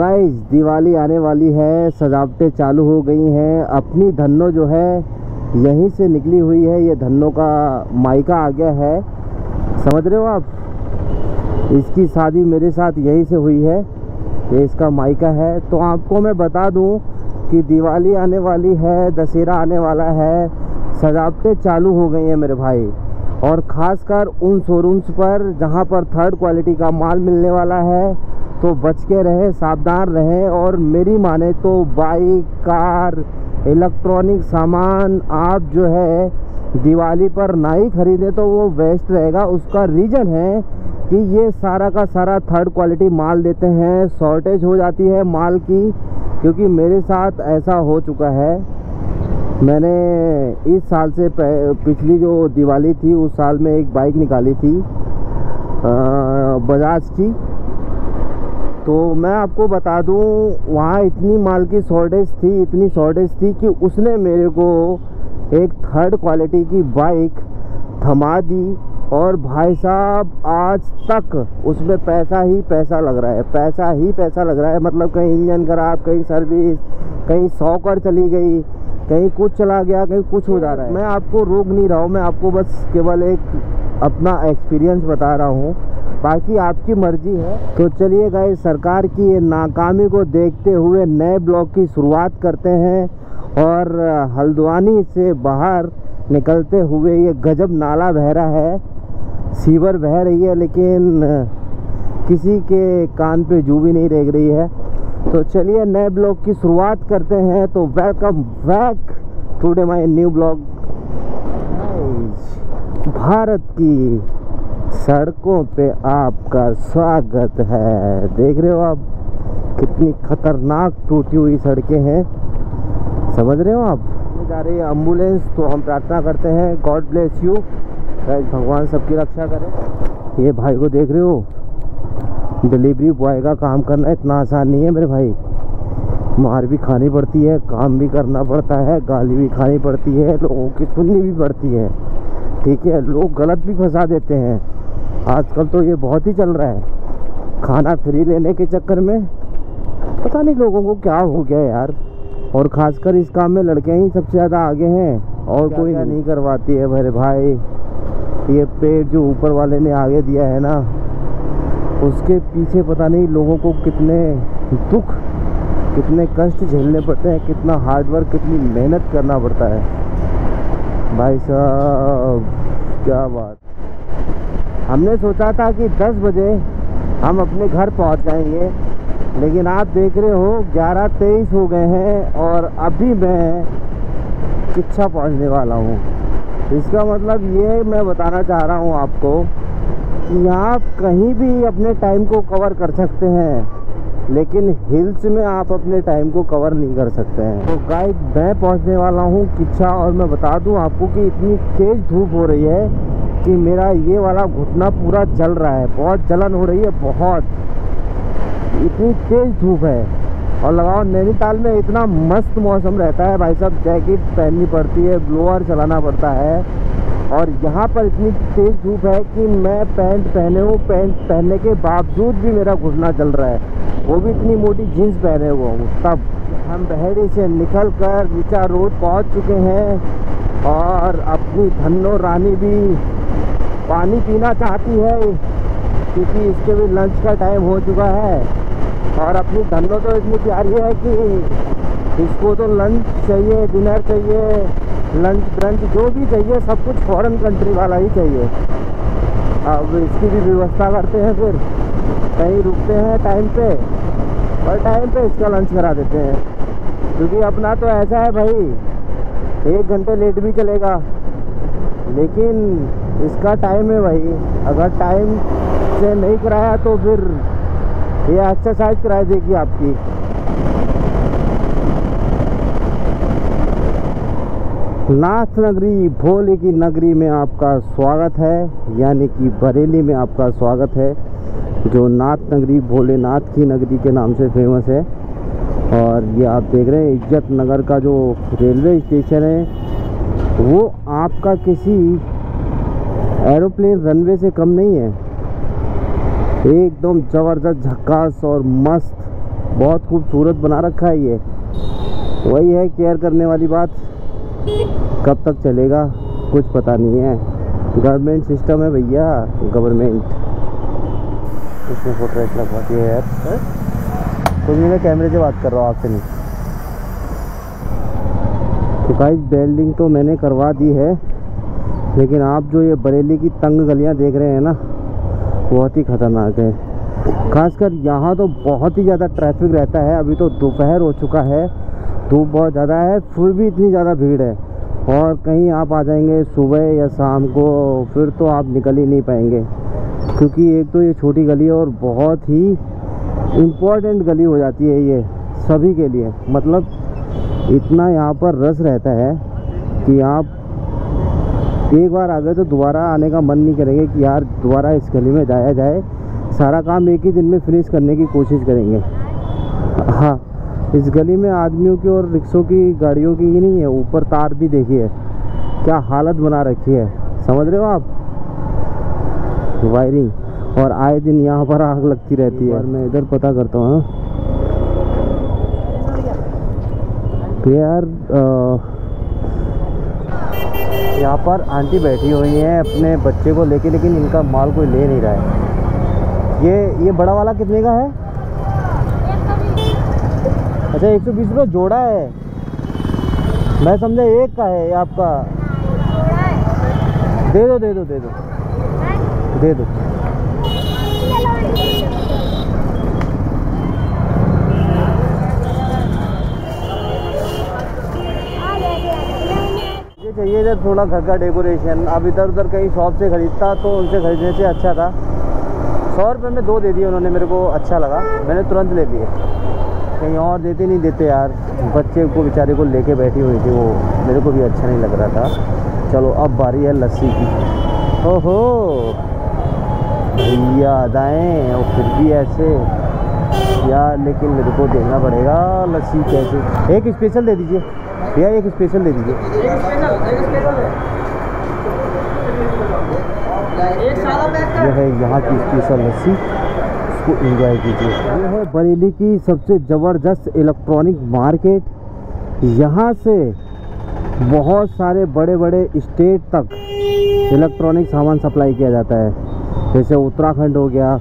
Guys Diwali आने वाली है, सजावटें चालू हो गई हैं। अपनी धन्नो जो है यहीं से निकली हुई है, ये धन्नो का मायका आ गया है, समझ रहे हो आप। इसकी शादी मेरे साथ यहीं से हुई है, ये इसका मायका है। तो आपको मैं बता दूं कि दिवाली आने वाली है, दशहरा आने वाला है, सजावटें चालू हो गई हैं मेरे भाई। और ख़ासकर उन शोरूम्स पर जहां पर थर्ड क्वालिटी का माल मिलने वाला है, तो बच के रहें, सावधान रहें। और मेरी माने तो बाइक, कार, इलेक्ट्रॉनिक सामान आप जो है दिवाली पर ना ही खरीदें तो वो वेस्ट रहेगा। उसका रीज़न है कि ये सारा का सारा थर्ड क्वालिटी माल देते हैं, शॉर्टेज हो जाती है माल की, क्योंकि मेरे साथ ऐसा हो चुका है। मैंने इस साल से पिछली जो दिवाली थी उस साल में एक बाइक निकाली थी बजाज की। तो मैं आपको बता दूं वहाँ इतनी माल की शॉर्टेज थी, इतनी शॉर्टेज थी कि उसने मेरे को एक थर्ड क्वालिटी की बाइक थमा दी। और भाई साहब आज तक उसमें पैसा ही पैसा लग रहा है, पैसा ही पैसा लग रहा है। मतलब कहीं इंजन खराब, कहीं सर्विस, कहीं सॉकर चली गई, कहीं कुछ चला गया, कहीं कुछ हो जा रहा है। मैं आपको रोक नहीं रहा हूँ, मैं आपको बस केवल एक अपना एक्सपीरियंस बता रहा हूँ, बाकी आपकी मर्जी है। तो चलिए गाइस, सरकार की ये नाकामी को देखते हुए नए ब्लॉक की शुरुआत करते हैं। और हल्द्वानी से बाहर निकलते हुए ये गजब नाला बह रहा है, सीवर बह रही है, लेकिन किसी के कान पे जू भी नहीं रेंग रही है। तो चलिए नए ब्लॉग की शुरुआत करते हैं। तो welcome back today my new blog. Bharat की सड़कों पे आपका स्वागत है। देख रहे हो आप कितनी खतरनाक टूटी हुई सड़कें हैं, समझ रहे हो आप। जा रही है एम्बुलेंस, तो हम प्रार्थना करते हैं गॉड ब्लेस यू, भगवान सबकी रक्षा करे। ये भाई को देख रहे हो, डिलीवरी बॉय का काम करना इतना आसान नहीं है मेरे भाई, मार भी खानी पड़ती है, काम भी करना पड़ता है, गाली भी खानी पड़ती है, लोगों की सुननी भी पड़ती है, ठीक है। लोग गलत भी फंसा देते हैं आजकल, तो ये बहुत ही चल रहा है। खाना फ्री लेने के चक्कर में पता नहीं लोगों को क्या हो गया यार। और ख़ासकर इस काम में लड़के ही सबसे ज़्यादा आगे हैं, और कोई नहीं करवाती है मेरे भाई। ये पेड़ जो ऊपर वाले ने आगे दिया है ना, उसके पीछे पता नहीं लोगों को कितने दुख, कितने कष्ट झेलने पड़ते हैं, कितना हार्डवर्क, कितनी मेहनत करना पड़ता है भाई साहब, क्या बात। हमने सोचा था कि 10 बजे हम अपने घर पहुंच जाएंगे, लेकिन आप देख रहे हो 11:23 हो गए हैं और अभी मैं किच्छा पहुंचने वाला हूँ। इसका मतलब ये मैं बताना चाह रहा हूँ आपको कि आप कहीं भी अपने टाइम को कवर कर सकते हैं, लेकिन हिल्स में आप अपने टाइम को कवर नहीं कर सकते हैं। तो गाइड मैं पहुँचने वाला हूँ किच्छा, और मैं बता दूँ आपको कि इतनी तेज़ धूप हो रही है कि मेरा ये वाला घुटना पूरा जल रहा है, बहुत जलन हो रही है, बहुत, इतनी तेज़ धूप है। और लगाओ नैनीताल में इतना मस्त मौसम रहता है भाई साहब, जैकेट पहननी पड़ती है, ब्लोअर चलाना पड़ता है, और यहाँ पर इतनी तेज़ धूप है कि मैं पैंट पहने हूँ, पैंट पहनने के बावजूद भी मेरा घुटना चल रहा है, वो भी इतनी मोटी जीन्स पहने हुआ हूँ। तब हम बहेड़ी से निकल कर नीचा रोड पहुँच चुके हैं, और अपनी धन्नो रानी भी पानी पीना चाहती है क्योंकि इसके भी लंच का टाइम हो चुका है। और अपनी धन्नो तो इतनी प्यारी है कि इसको तो लंच चाहिए, डिनर चाहिए, लंच ब्रंच जो भी चाहिए, सब कुछ फॉरेन कंट्री वाला ही चाहिए। अब इसकी भी व्यवस्था करते हैं, फिर कहीं रुकते हैं टाइम पे, और टाइम पे इसका लंच करा देते हैं, क्योंकि अपना तो ऐसा है भाई 1 घंटे लेट भी चलेगा, लेकिन इसका टाइम है भाई, अगर टाइम से नहीं कराया तो फिर ये एक्सरसाइज करा देगी आपकी। नाथ नगरी, भोले की नगरी में आपका स्वागत है, यानी कि बरेली में आपका स्वागत है, जो नाथ नगरी भोलेनाथ की नगरी के नाम से फेमस है। और ये आप देख रहे हैं इज्जत नगर का जो रेलवे स्टेशन है, वो आपका किसी एरोप्लेन रनवे से कम नहीं है, एकदम ज़बरदस्त, झकास और मस्त बहुत खूबसूरत बना रखा है ये। वही है केयर करने वाली बात, कब तक चलेगा कुछ पता नहीं है। गवर्नमेंट सिस्टम है भैया, गवर्नमेंट इसमें फोटोग्राफ लगवाती है यार। तो मैं कैमरे से बात कर रहा हूँ आपसे नहीं। तो गाइस बेल्डिंग तो मैंने करवा दी है, लेकिन आप जो ये बरेली की तंग गलियाँ देख रहे हैं ना, बहुत ही ख़तरनाक है। खासकर यहाँ तो बहुत ही ज़्यादा ट्रैफिक रहता है। अभी तो दोपहर हो चुका है, धूप बहुत ज़्यादा है, फिर भी इतनी ज़्यादा भीड़ है। और कहीं आप आ जाएंगे सुबह या शाम को, फिर तो आप निकल ही नहीं पाएंगे, क्योंकि एक तो ये छोटी गली है और बहुत ही इम्पोर्टेंट गली हो जाती है ये सभी के लिए। मतलब इतना यहाँ पर रश रहता है कि आप एक बार आ गए तो दोबारा आने का मन नहीं करेंगे कि यार दोबारा इस गली में जाया जाए। सारा काम एक ही दिन में फिनिश करने की कोशिश करेंगे। हाँ, इस गली में आदमियों की और रिक्शों की, गाड़ियों की ही नहीं है, ऊपर तार भी देखिए क्या हालत बना रखी है, समझ रहे हो आप, वायरिंग। और आए दिन यहाँ पर आग लगती रहती है। मैं इधर पता करता हूँ तो यार यहाँ पर आंटी बैठी हुई हैं अपने बच्चे को लेके, लेकिन इनका माल कोई ले नहीं रहा है। ये बड़ा वाला कितने का है? अच्छा 120 रुपये जोड़ा है, मैं समझा एक का है आपका। दे दो दे दो दे दो दे दो। ये चाहिए जब थोड़ा घर का डेकोरेशन। अब इधर उधर कहीं शॉप से खरीदता तो उनसे खरीदने से अच्छा था। 100 रुपये में 2 दे दिए उन्होंने, मेरे को अच्छा लगा, मैंने तुरंत ले लिए। कहीं और देते नहीं देते यार, बच्चे को बेचारे को लेके बैठी हुई थी वो, मेरे को भी अच्छा नहीं लग रहा था। चलो अब बारी है लस्सी की। ओहो भैया दाएँ, और फिर भी ऐसे यार, लेकिन मेरे को देना पड़ेगा लस्सी। कैसे? एक स्पेशल दे दीजिए भैया, एक स्पेशल दे दीजिए। यह है यहाँ की स्पेशल लस्सी, को एंजॉय कीजिए। ये है बरेली की सबसे ज़बरदस्त इलेक्ट्रॉनिक मार्केट। यहाँ से बहुत सारे बड़े बड़े स्टेट तक इलेक्ट्रॉनिक सामान सप्लाई किया जाता है, जैसे उत्तराखंड हो गया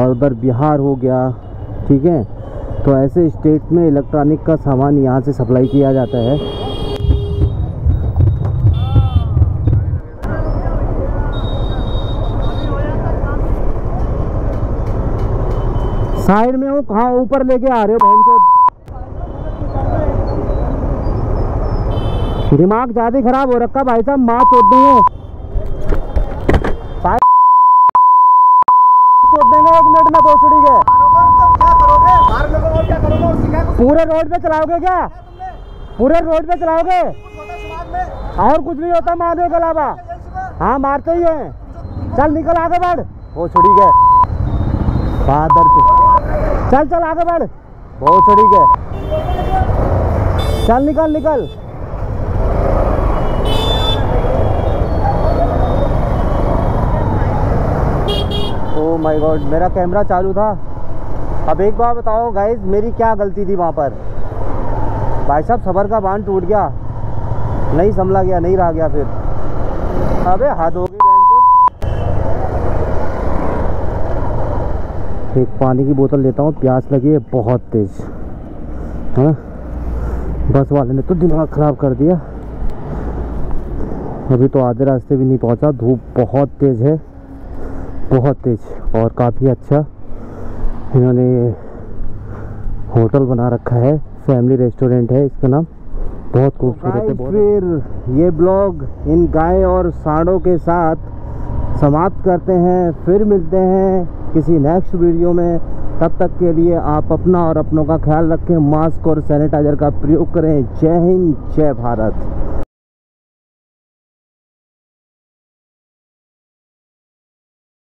और उधर बिहार हो गया, ठीक है। तो ऐसे स्टेट में इलेक्ट्रॉनिक का सामान यहाँ से सप्लाई किया जाता है। साइड में वो कहाँ ऊपर लेके आ रहे हो बहन, दिमाग ज्यादा खराब हो रखा भाई साहब, माँ चोट देंगे एक मिनट में पहुँच उड़ेंगे। पूरे रोड पे चलाओगे क्या? पूरे रोड पे चलाओगे और कुछ नहीं होता माधव के अलावा? हाँ मारते ही है। चल निकल आगे बढ़, वो छोड़ी गए बादर, चल चल आगे बढ़, बहुत छोड़ी गए, चल निकल निकल। ओह माय गॉड, मेरा कैमरा चालू था। अब एक बार बताओ गाइस, मेरी क्या गलती थी वहाँ पर? भाई साहब सबर का बांध टूट गया, नहीं संभला गया, नहीं रहा गया फिर। अबे हद हो गई। एक पानी की बोतल लेता हूँ, प्यास लगी है बहुत तेज। हाँ बस वाले ने तो दिमाग ख़राब कर दिया। अभी तो आधे रास्ते भी नहीं पहुँचा, धूप बहुत तेज़ है, बहुत तेज़। और काफ़ी अच्छा इन्होंने होटल बना रखा है, फैमिली रेस्टोरेंट है इसका नाम, बहुत खूबसूरत है। फिर ये ब्लॉग इन गाय और सांडों के साथ समाप्त करते हैं। फिर मिलते हैं किसी नेक्स्ट वीडियो में, तब तक के लिए आप अपना और अपनों का ख्याल रखें, मास्क और सैनिटाइज़र का प्रयोग करें। जय हिंद जय भारत।